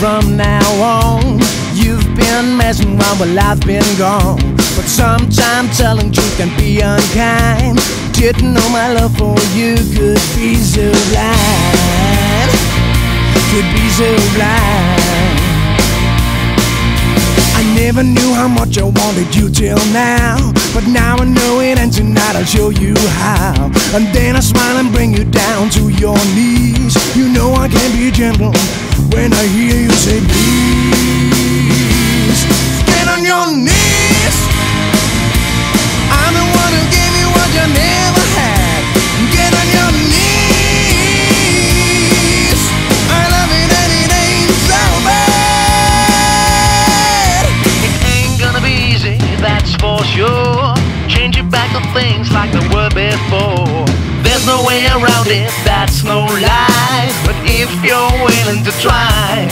from now on. You've been messing around while I've been gone, but sometimes telling truth can be unkind. Didn't know my love for you could be so blind, could be so blind. I never knew how much I wanted you till now, but now I know it, and tonight I'll show you how. And then I smile and bring you down to your knees. You know I can't be gentle when I hear you say please. Get on your knees. I'm the one who gave you what you never had. Get on your knees. I love it and it ain't so bad. It ain't gonna be easy, that's for sure. Changing back to things like they were before. There's no way around it, that's no lie. But if you're willing to try,